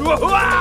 Wow!